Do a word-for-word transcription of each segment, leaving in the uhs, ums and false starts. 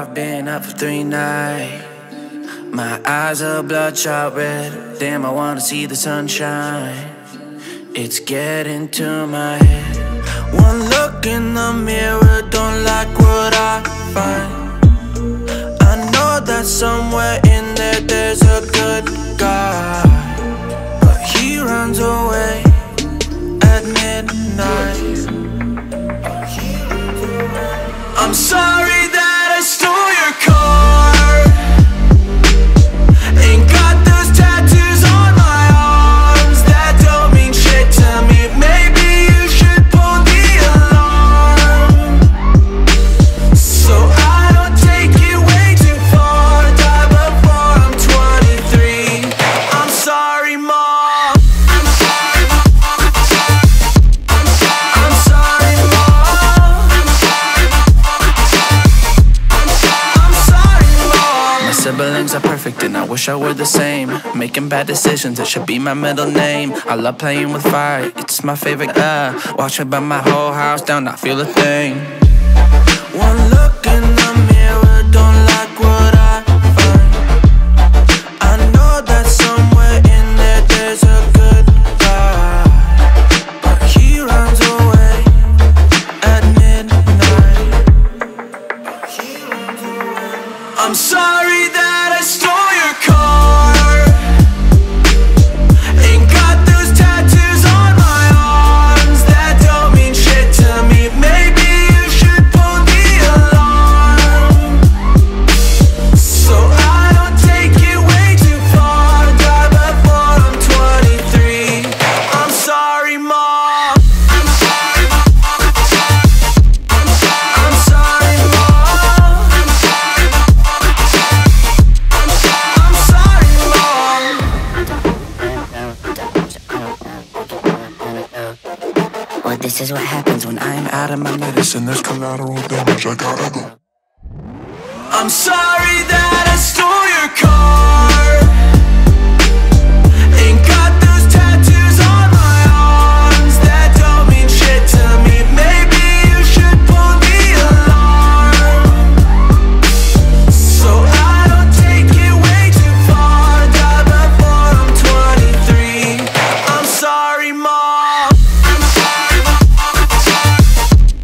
I've been up for three nights. My eyes are bloodshot red. Damn, I wanna see the sunshine. It's getting to my head. One look in the mirror, don't like what I find. I know that somewhere in there there's a good guy, but he runs away at midnight. I'm sorry that I stole your car and got those tattoos on my arms that don't mean shit to me. Maybe you should pull the alarm so I don't take it way too far. Die before I'm twenty-three. I'm sorry, Mom. I'm sorry, Mom. I'm sorry, I'm sorry, Mom. I'm sorry, I'm sorry, Mom. My siblings are perfect and I wish I were the same. Making bad decisions, it should be my middle name. I love playing with fire, it's my favorite. Uh, watch me burn my whole house down, not feel a thing. One look in the mirror, don't like what I find. I know that somewhere in there there's a good guy, but he runs away at midnight. I'm sorry that I stole your car and got those tattoos on my arms that don't mean shit to me. Maybe you should pull the alarm so I don't take it way too far. Die before I'm twenty-three. I'm sorry, Mom. I'm sorry, Mom. I'm sorry, I'm sorry, I'm sorry, Mom. I'm sorry, Mom. I'm sorry, I'm sorry, I'm sorry, Mom. Well, this is what happens when I'm out of my medicine. There's collateral damage, I gotta go. I'm sorry that I stole your car and got those tattoos on my arms that don't mean shit to me. Maybe you should pull the alarm so I don't take it way too far. Die before I'm twenty-three. I'm sorry, Mom. I'm sorry, Mom.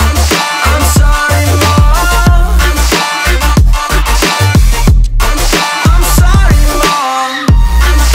I'm sorry, I'm sorry, I'm sorry, Mom. I'm sorry, Mom. I'm sorry, I'm sorry, I'm sorry, Mom. I'm sorry, Mom. I'm sorry, I'm sorry, Mom. I'm sorry, Mom. I'm sorry, Mom.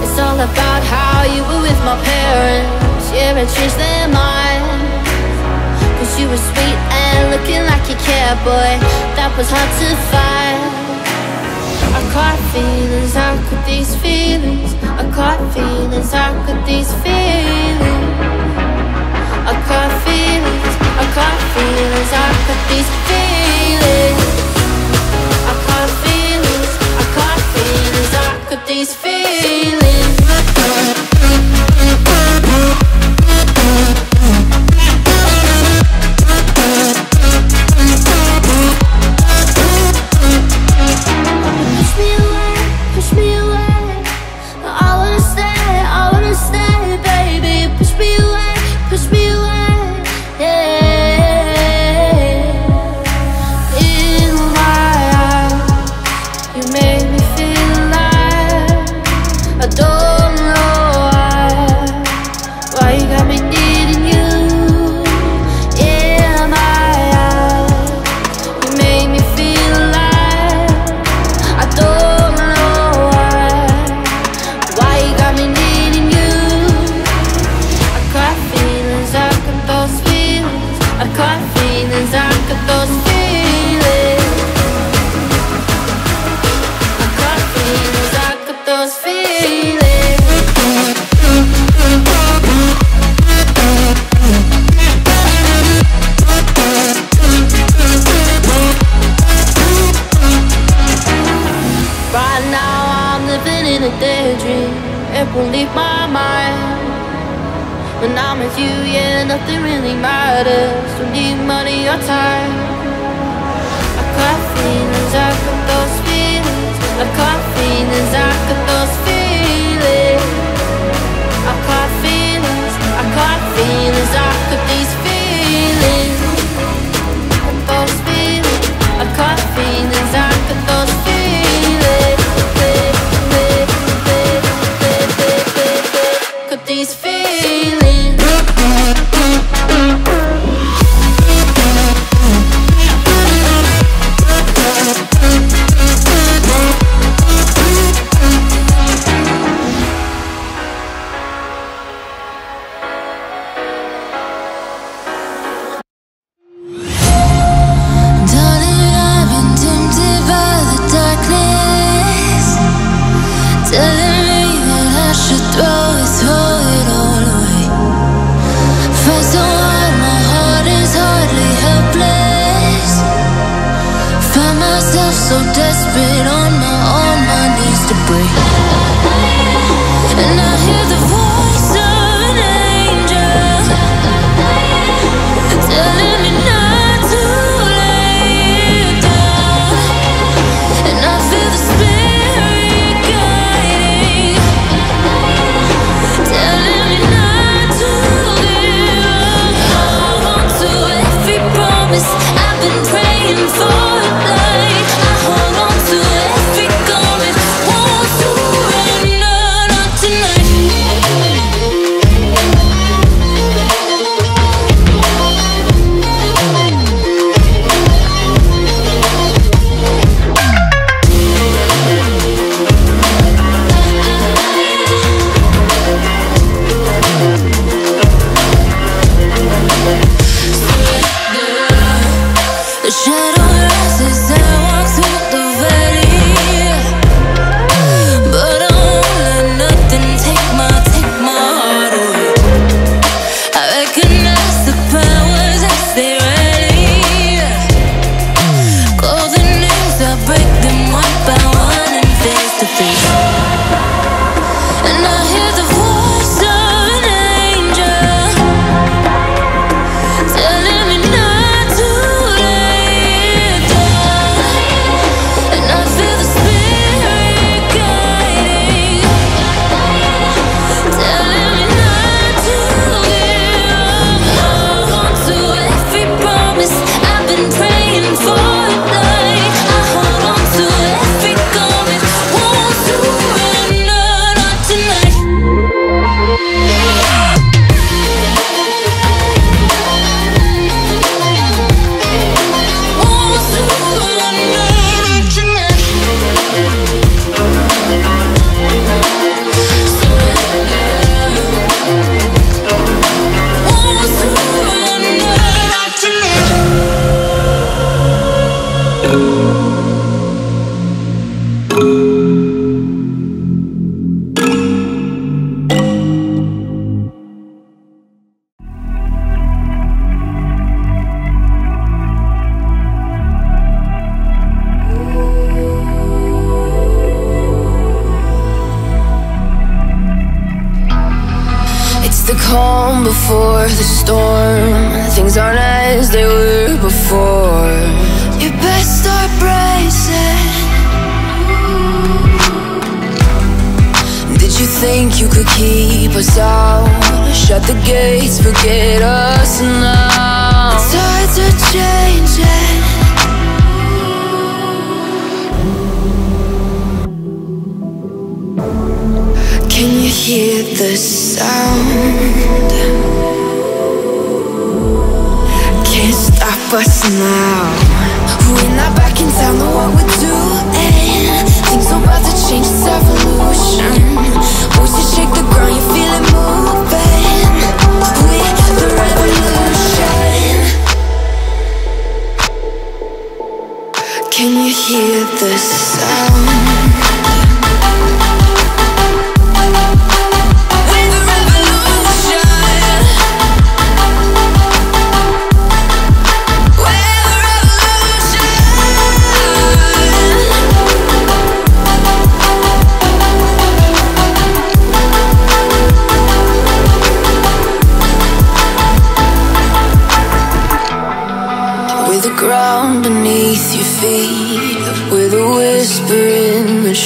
It's all about how you were with my parents. Yeah, I changed their mind. Cause you were sweet and looking like you cared, boy. That was hard to find. I caught feelings, how could these feelings? I caught feelings, how could these feelings? I caught feelings, I caught feelings, how could these feelings? I caught feelings, I caught feelings, how could these feelings? Push me away, push me away. I wanna stay, I wanna stay, baby. Push me away, push me away, yeah. Yeah. won't leave my mind. When I'm with you, yeah, nothing really matters. Don't need money or time. I got feelings, I got those feelings. I got feelings, I got those feelings. I got feelings, I got feelings, I got these feelings. Those feelings, I got feelings, I got those feelings. Got these feelings.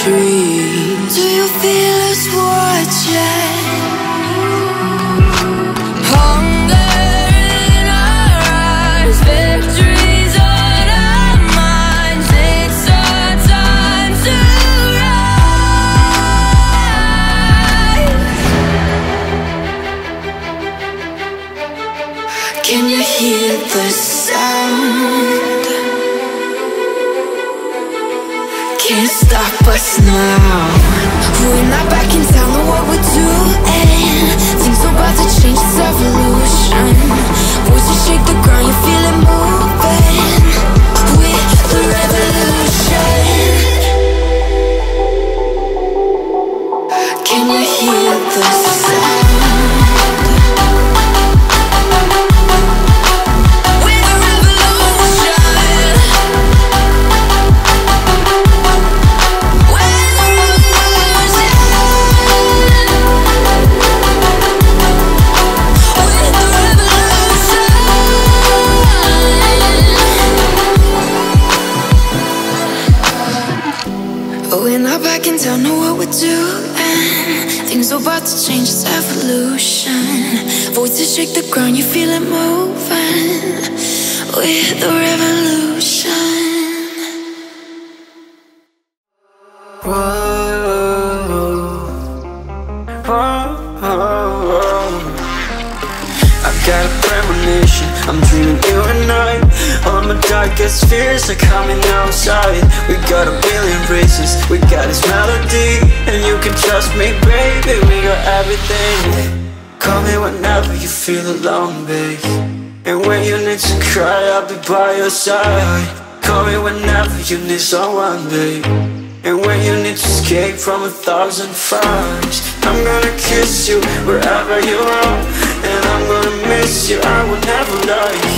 trees. Do you feel us watching? Can you hear the sound? Can't stop us now. We're not back in town on what we're doing. Things are about to change, it's evolution. Once you shake the ground, you feel it moving with the revolution. Can you hear the sound? We're not back in town, know what we're doing. Things are about to change, it's evolution. Voices shake the ground, you feel it moving. We're the revolution. Whoa, whoa, whoa. I've got a premonition, I'm dreaming you and I. All my darkest fears are coming outside. We got a billion races, we got this melody. And you can trust me, baby, we got everything. Call me whenever you feel alone, babe. And when you need to cry, I'll be by your side. Call me whenever you need someone, babe. And when you need to escape from a thousand fires, I'm gonna kiss you wherever you are. And I'm gonna miss you, I will never lie.